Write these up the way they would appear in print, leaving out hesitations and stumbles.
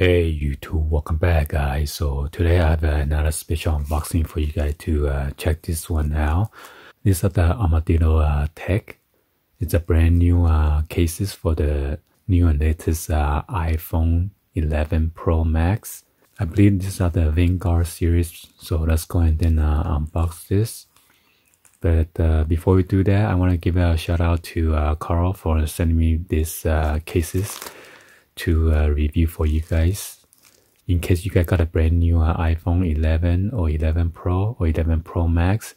Hey YouTube, welcome back guys. So today I have another special unboxing for you guys to check this one out. These are the ArmadilloTek. It's a brand new cases for the new and latest iPhone 11 Pro Max. I believe these are the Vanguard series. So let's go ahead and unbox this. But before we do that, I want to give a shout out to Carl for sending me these cases to review for you guys. In case you guys got a brand new iPhone 11 or 11 Pro or 11 Pro Max,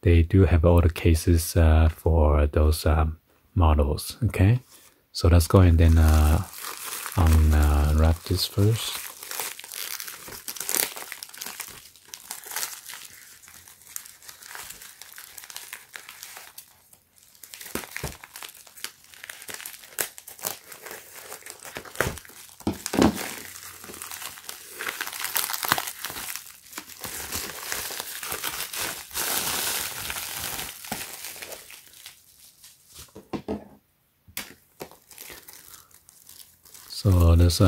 they do have all the cases for those models. Okay, so let's go and then unwrap this first. So there's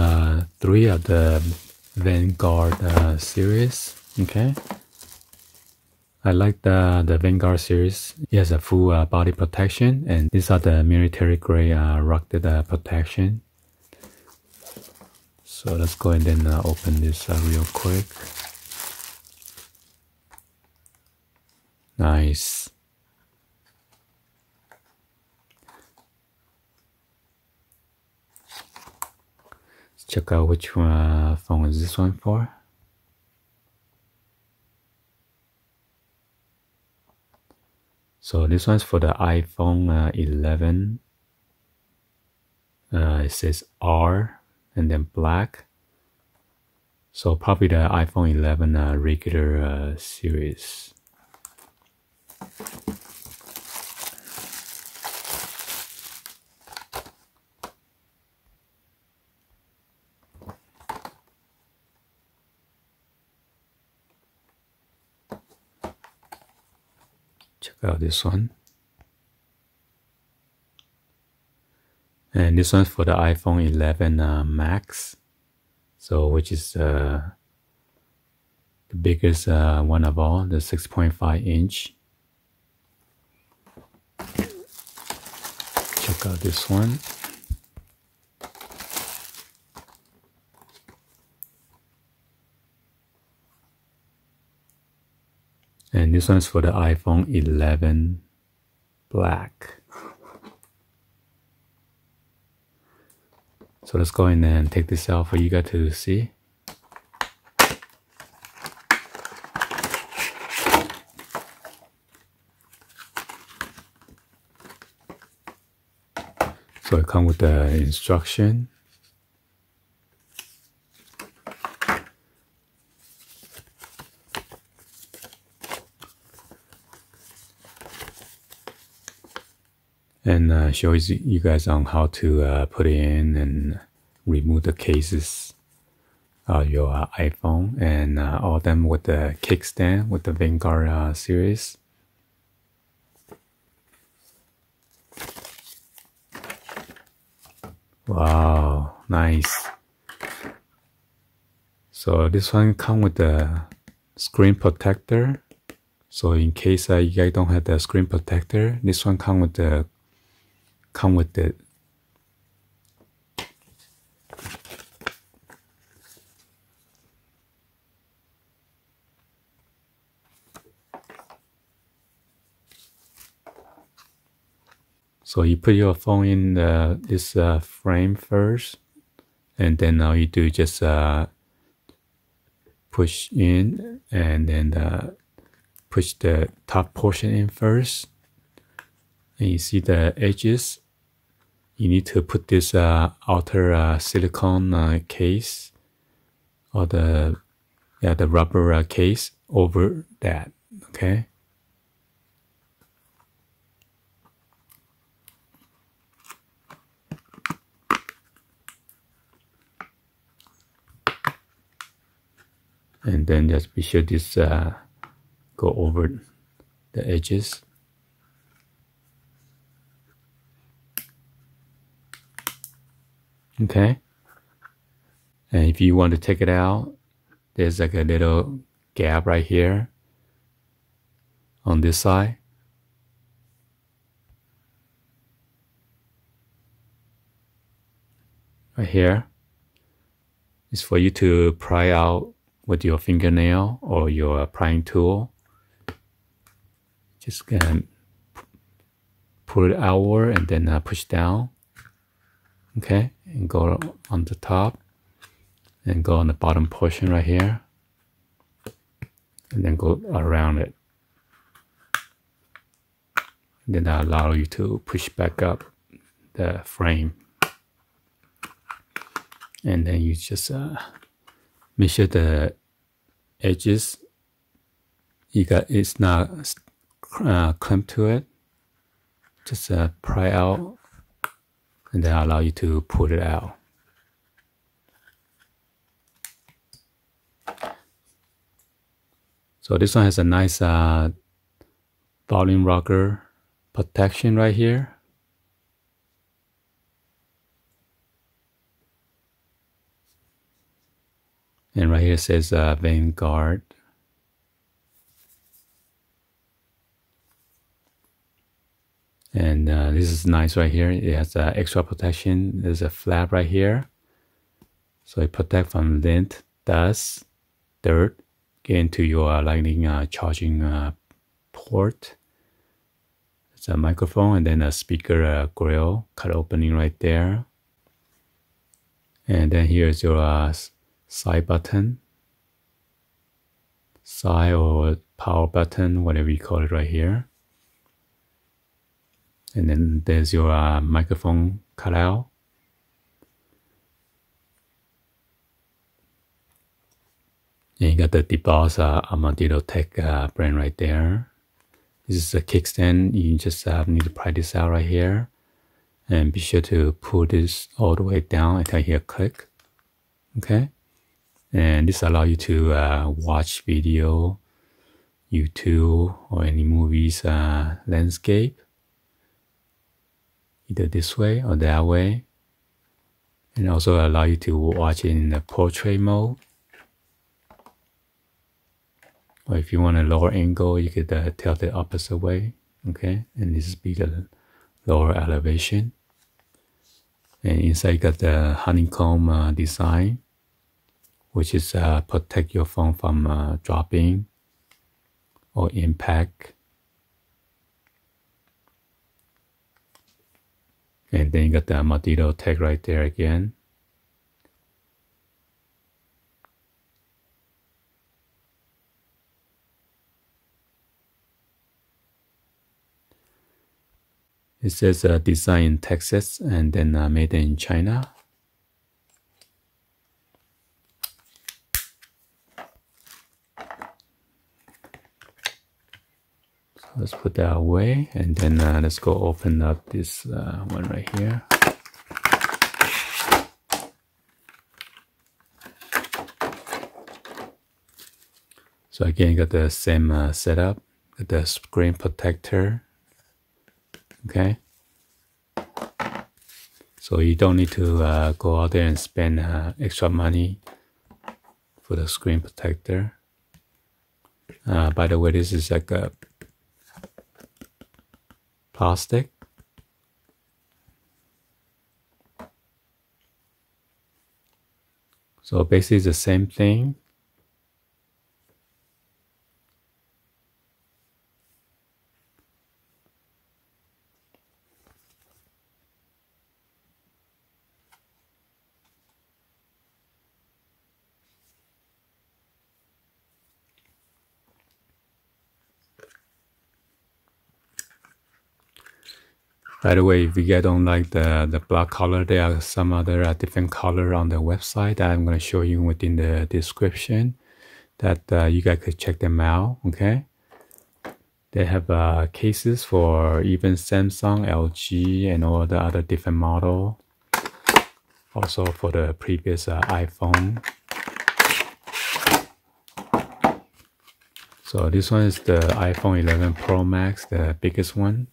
three of the Vanguard series. Okay, I like the Vanguard series. It has a full body protection, and these are the military grade rugged protection. So let's go and then open this real quick. Nice. Check out which phone is this one for. So this one's for the iPhone 11. It says R and then black. So probably the iPhone 11 regular series. Check out this one, and this one's for the iPhone 11 Max, so which is the biggest one of all, the 6.5 inch. Check out this one. And this one's for the iPhone 11 Black. So let's go in and take this out for you guys to see. So it comes with the instruction. And shows you guys on how to put in and remove the cases of your iPhone, and all of them with the kickstand with the Vanguard series. Wow, nice. So this one comes with the screen protector. So in case you guys don't have the screen protector, this one comes with the So you put your phone in this frame first, and then all you do just push in, and then push the top portion in first, and you see the edges. You need to put this outer silicone case, or the rubber case over that. Okay. And then just be sure this go over the edges. Okay, And if you want to take it out, there's like a little gap right here on this side. Right here is for you to pry out with your fingernail or your prying tool. Just pull it outward and then push down. Okay, and go on the top and go on the bottom portion right here and then go around it. And then that allows you to push back up the frame. And then you just measure the edges. It's not clamped to it. Just pry out and then allow you to pull it out. So this one has a nice volume rocker protection right here. And right here says Vanguard. And this is nice right here. It has extra protection. There's a flap right here. So it protects from lint, dust, dirt, get into your lightning charging port. It's a microphone and then a speaker grill cut opening right there. And then here's your side button, side or power button, whatever you call it right here. And then there's your microphone cutout. And you got the DeBoss ArmadilloTek brand right there. This is a kickstand. You just need to pry this out right here. And be sure to pull this all the way down until you hear a click. Okay? And this allows you to watch video, YouTube, or any movies landscape. Either this way or that way. And also allow you to watch it in the portrait mode. Or if you want a lower angle, you could tilt it opposite way. Okay, and this is the lower elevation. And inside you got the honeycomb design, which is protect your phone from dropping or impact. And then you got the ArmadilloTek right there again. It says design in Texas and then made in China. So let's put that away and then let's go open up this one right here. So again, you got the same setup, got the screen protector. Okay, so you don't need to go out there and spend extra money for the screen protector. By the way, this is like a plastic. So basically it's the same thing. By the way, if you guys don't like the black color, there are some other different color on the website that I'm going to show you within the description that you guys could check them out, okay? They have cases for even Samsung, LG, and all the other different model. Also for the previous iPhone. So this one is the iPhone 11 Pro Max, the biggest one.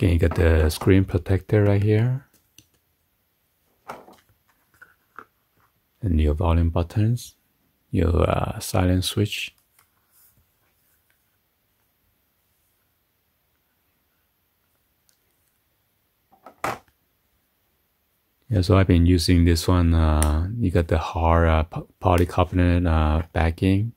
Again, you got the screen protector right here. And your volume buttons, your silent switch. Yeah, so I've been using this one. You got the hard polycarbonate backing.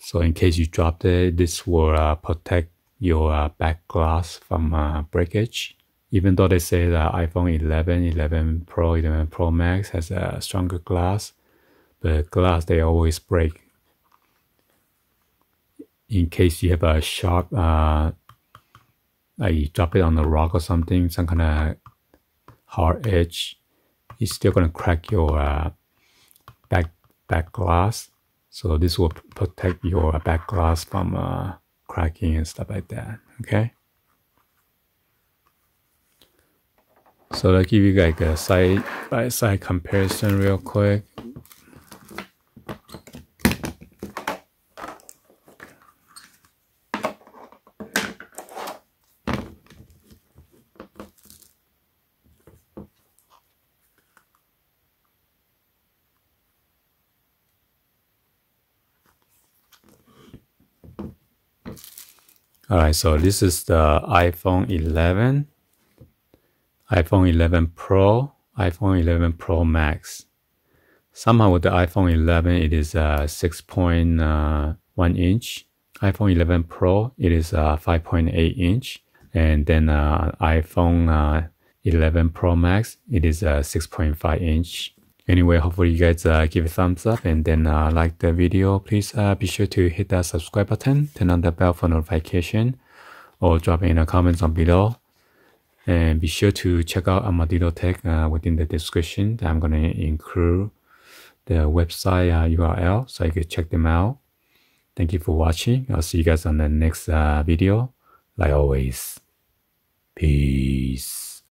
So in case you dropped it, this will protect your back glass from breakage. Even though they say that iPhone 11, 11 Pro, 11 Pro Max has a stronger glass, but glass they always break. In case you have a sharp like you drop it on a rock or something, some kind of hard edge, it's still gonna crack your back glass. So this will protect your back glass from cracking and stuff like that. Okay. So I'll give you like a side by side comparison real quick. All right, so this is the iPhone 11, iPhone 11 Pro, iPhone 11 Pro Max. Somehow with the iPhone 11, it is 6.1 inch. iPhone 11 Pro, it is 5.8 inch. And then iPhone 11 Pro Max, it is 6.5 inch. Anyway, hopefully you guys give a thumbs up and then like the video. Please be sure to hit that subscribe button, turn on the bell for notification, or drop in the comments down below. And be sure to check out ArmadilloTek within the description. I'm going to include the website URL so you can check them out. Thank you for watching. I'll see you guys on the next video. Like always, peace.